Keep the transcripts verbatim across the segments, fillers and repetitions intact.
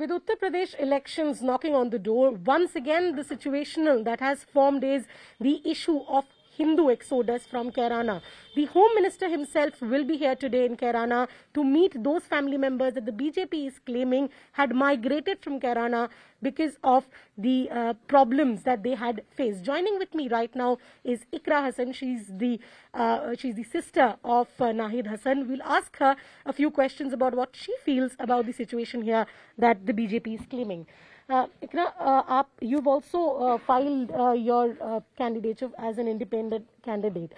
With Uttar Pradesh elections knocking on the door, once again the situational that has formed is the issue of Hindu exodus from Kairana. The Home Minister himself will be here today in Kairana to meet those family members that the B J P is claiming had migrated from Kairana because of the uh, problems that they had faced. Joining with me right now is Iqra Hasan. She's the uh, she's the sister of uh, Nahid Hasan. We'll ask her a few questions about what she feels about the situation here that the B J P is claiming. Uh, Iqra, uh, aap, you've also uh, filed uh, your uh, candidature as an independent candidate.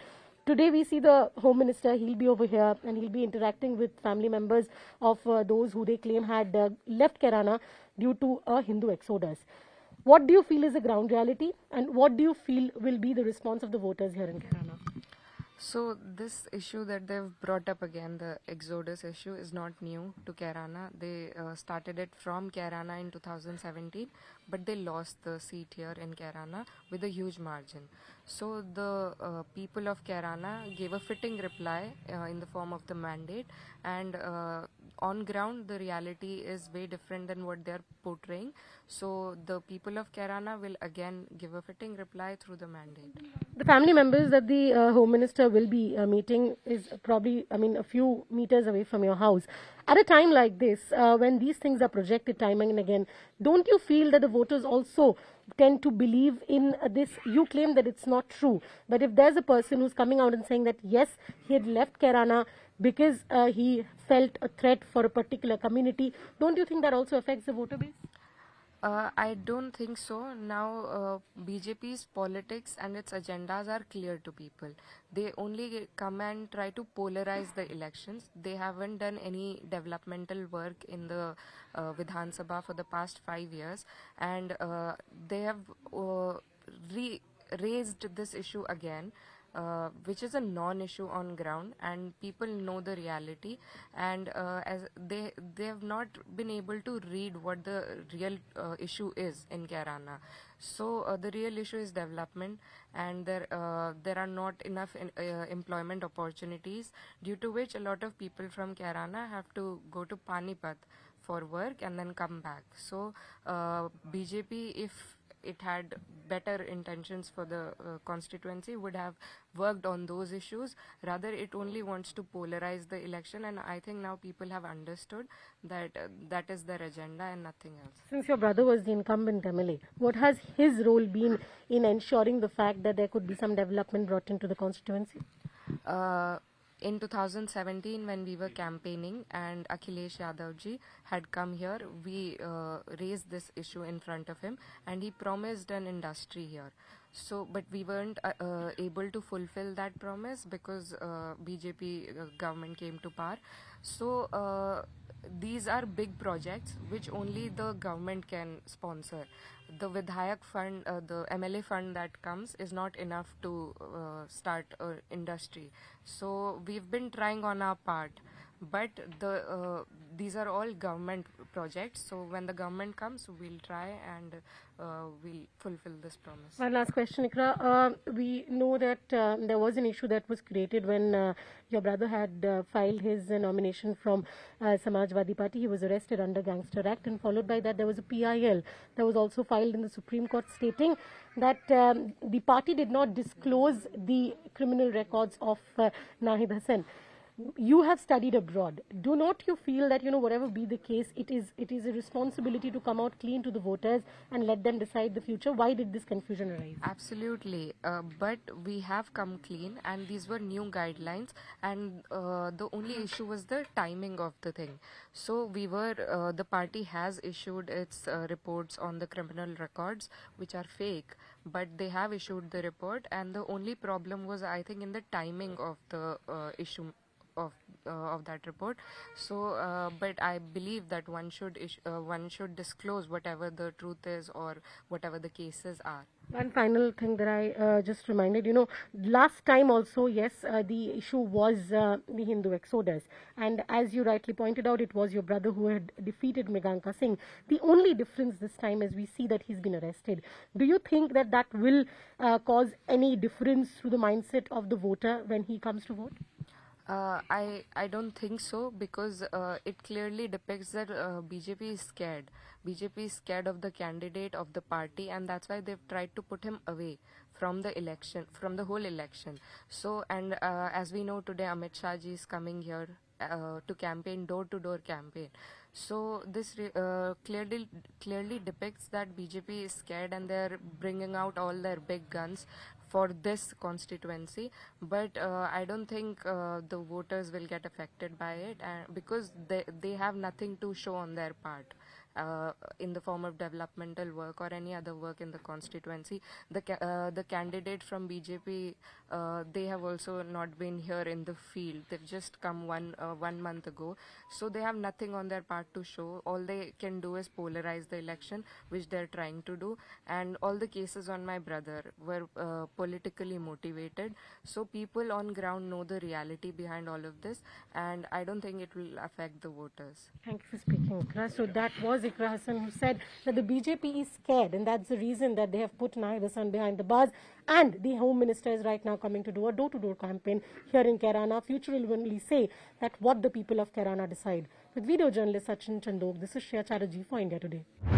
Today we see the Home Minister, he'll be over here and he'll be interacting with family members of uh, those who they claim had uh, left Kairana due to a Hindu exodus. What do you feel is the ground reality and what do you feel will be the response of the voters here in Kairana? So this issue that they've brought up again, the exodus issue, is not new to Kairana. They uh, started it from Kairana in two thousand seventeen, but they lost the seat here in Kairana with a huge margin. So the uh, people of Kairana gave a fitting reply uh, in the form of the mandate, and uh, on ground the reality is way different than what they are portraying. So the people of Kairana will again give a fitting reply through the mandate. The family members that the uh, Home Minister will be uh, meeting is probably, I mean, a few meters away from your house. At a time like this, uh, when these things are projected time and again, don't you feel that the voters also tend to believe in this? You claim that it's not true, but if there's a person who's coming out and saying that yes, he had left Kairana because uh, he felt a threat for a particular community, don't you think that also affects the voter base? Uh, I don't think so. Now, uh, B J P's politics and its agendas are clear to people. They only come and try to polarize the elections. They haven't done any developmental work in the uh, Vidhan Sabha for the past five years. And uh, they have uh, re raised this issue again, Uh, which is a non-issue on ground, and people know the reality, and uh, as they they have not been able to read what the real uh, issue is in Kairana. So uh, the real issue is development, and there uh, there are not enough in, uh, employment opportunities, due to which a lot of people from Kairana have to go to Panipat for work and then come back. So uh, B J P, if it had better intentions for the uh, constituency, would have worked on those issues. Rather, it only wants to polarize the election, and I think now people have understood that uh, that is their agenda and nothing else. Since your brother was the incumbent M L A, what has his role been in ensuring the fact that there could be some development brought into the constituency? Uh, In two thousand seventeen, when we were campaigning and Akhilesh Yadav ji had come here, we uh, raised this issue in front of him and he promised an industry here. So, but we weren't uh, uh, able to fulfill that promise because uh, B J P uh, government came to power. So, uh, these are big projects which only the government can sponsor. The Vidhayak fund, uh, the M L A fund that comes is not enough to uh, start an industry. So we've been trying on our part, but the uh, these are all government projects. So when the government comes, we'll try and uh, we'll fulfill this promise. One last question, Iqra. Uh, we know that uh, there was an issue that was created when uh, your brother had uh, filed his uh, nomination from uh, Samajwadi Party. He was arrested under Gangster Act, and followed by that there was a P I L that was also filed in the Supreme Court stating that um, the party did not disclose the criminal records of uh, Nahid Hasan. You have studied abroad. Do not you feel that, you know, whatever be the case, it is it is a responsibility to come out clean to the voters and let them decide the future? Why did this confusion arise? Absolutely. Uh, but we have come clean, and these were new guidelines, and uh, the only issue was the timing of the thing. So we were, uh, the party has issued its uh, reports on the criminal records, which are fake, but they have issued the report, and the only problem was, I think, in the timing of the uh, issue. Of, uh, of that report. So uh, but I believe that one should issue, uh, one should disclose whatever the truth is or whatever the cases are. One final thing that I uh, just reminded, you know, last time also, yes, uh, the issue was uh, the Hindu exodus, and as you rightly pointed out, it was your brother who had defeated Meganka Singh. The only difference this time is we see that he's been arrested. Do you think that that will uh, cause any difference through the mindset of the voter when he comes to vote? Uh, I I don't think so, because uh, it clearly depicts that uh, B J P is scared. B J P is scared of the candidate, of the party, and that's why they've tried to put him away from the election, from the whole election. So, and uh, as we know today, Amit Shah ji is coming here uh, to campaign, door-to-door campaign. So this re uh, clearly clearly depicts that B J P is scared, and they're bringing out all their big guns for this constituency, but uh, I don't think uh, the voters will get affected by it, and because they they have nothing to show on their part uh, in the form of developmental work or any other work in the constituency. The ca uh, the candidate from B J P, uh, they have also not been here in the field. They've just come one uh, one month ago, so they have nothing on their part to show. All they can do is polarize the election, which they're trying to do, and all the cases on my brother were uh, politically motivated. So people on ground know the reality behind all of this, and I don't think it will affect the voters. Thank you for speaking, Iqra. So that was Iqra Hasan, who said that the B J P is scared, and that's the reason that they have put Nahid Hasan behind the bars. And the Home Minister is right now coming to do a door-to-door campaign here in Kairana. Future will only say that what the people of Kairana decide. With video journalist Sachin Chandog, this is Shriya Chaturvedi for India Today.